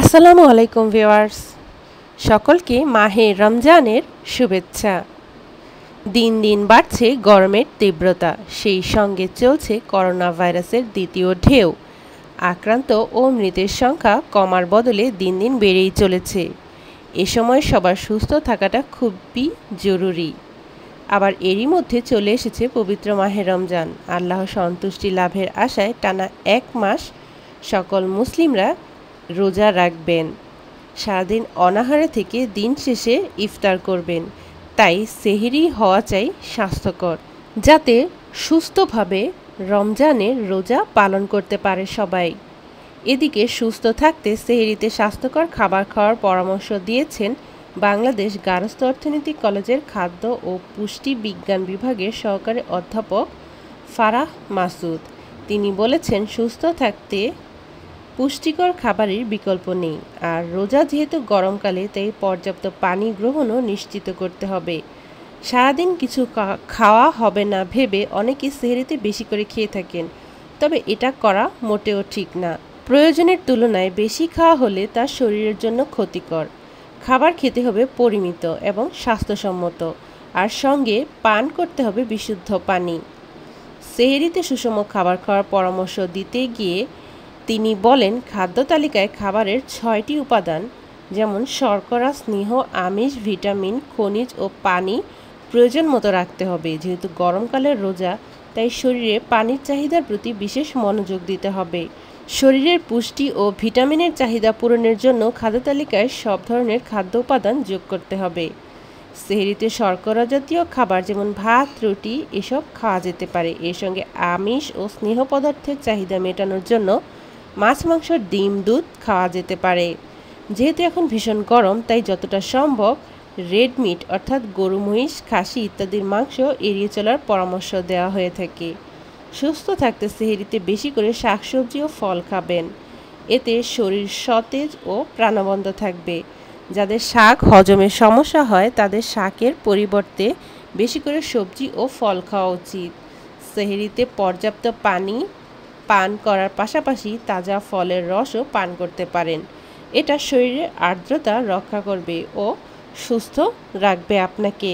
আসসালামু আলাইকুম ভিউয়ার্স, সকলকে মাহে রমজানের শুভেচ্ছা। দিন দিন বাড়ছে গরমের তীব্রতা, সেই সঙ্গে চলছে করোনা ভাইরাসের দ্বিতীয় ঢেউ। আক্রান্ত ও মৃতের সংখ্যা কমার বদলে দিন দিন বেড়েই চলেছে। এ সময় সবার সুস্থ থাকাটা খুবই জরুরি। আবার এরই মধ্যে চলে এসেছে পবিত্র মাহে রমজান। আল্লাহ সন্তুষ্টি লাভের আশায় টানা এক মাস সকল মুসলিমরা রোজা রাখবেন, সারাদিন অনাহারে থেকে দিন শেষে ইফতার করবেন। তাই সেহরি হওয়া চাই স্বাস্থ্যকর, যাতে সুস্থভাবে রমজানের রোজা পালন করতে পারে সবাই। এদিকে সুস্থ থাকতে সেহরিতে স্বাস্থ্যকর খাবার খাওয়ার পরামর্শ দিয়েছেন বাংলাদেশ গার্হস্থ্য অর্থনীতি কলেজের খাদ্য ও পুষ্টি বিজ্ঞান বিভাগের সহকারী অধ্যাপক ফারাহ মাসুদ। তিনি বলেছেন, সুস্থ থাকতে পুষ্টিকর খাবারের বিকল্প নেই, আর রোজা যেহেতু গরমকালে, তাই পর্যাপ্ত পানি গ্রহণও নিশ্চিত করতে হবে। সারাদিন কিছু খাওয়া হবে না ভেবে অনেকে সেহরিতে বেশি করে খেয়ে থাকেন, তবে এটা করা মোটেও ঠিক না। প্রয়োজনের তুলনায় বেশি খাওয়া হলে তা শরীরের জন্য ক্ষতিকর। খাবার খেতে হবে পরিমিত এবং স্বাস্থ্যসম্মত, আর সঙ্গে পান করতে হবে বিশুদ্ধ পানি। সেহরিতে সুষম খাবার খাওয়ার পরামর্শ দিতে গিয়ে তিনি বলেন, খাদ্য তালিকায় খাবারের ৬টি উপাদান, যেমন শর্করা, স্নেহ, আমিষ, ভিটামিন, খনিজ ও পানি প্রয়োজন মতো রাখতে হবে। যেহেতু গরমকালের রোজা, তাই শরীরে পানির চাহিদার প্রতি বিশেষ মনোযোগ দিতে হবে। শরীরের পুষ্টি ও ভিটামিনের চাহিদা পূরণের জন্য খাদ্য তালিকায় সব ধরনের খাদ্য উপাদান যোগ করতে হবে। সেহরিতে শর্করা জাতীয় খাবার, যেমন ভাত, রুটি এসব খাওয়া যেতে পারে। এর সঙ্গে আমিষ ও স্নেহ পদার্থের চাহিদা মেটানোর জন্য মাছ, মাংস, ডিম, দুধ খাওয়া যেতে পারে। যেহেতু এখন ভীষণ গরম, তাই যতটা সম্ভব রেড মিট অর্থাৎ গরু, মহিষ, খাসি ইত্যাদির মাংস এড়িয়ে চলার পরামর্শ দেওয়া হয়ে থাকে। সুস্থ থাকতে সেহরিতে বেশি করে শাকসবজি ও ফল খাবেন, এতে শরীর সতেজ ও প্রাণবন্ত থাকবে। যাদের শাক হজমের সমস্যা হয়, তাদের শাকের পরিবর্তে বেশি করে সবজি ও ফল খাওয়া উচিত। সেহরিতে পর্যাপ্ত পানি পান করার পাশাপাশি তাজা ফলের রসও পান করতে পারেন। এটা শরীরের আর্দ্রতা রক্ষা করবে ও সুস্থ রাখবে আপনাকে।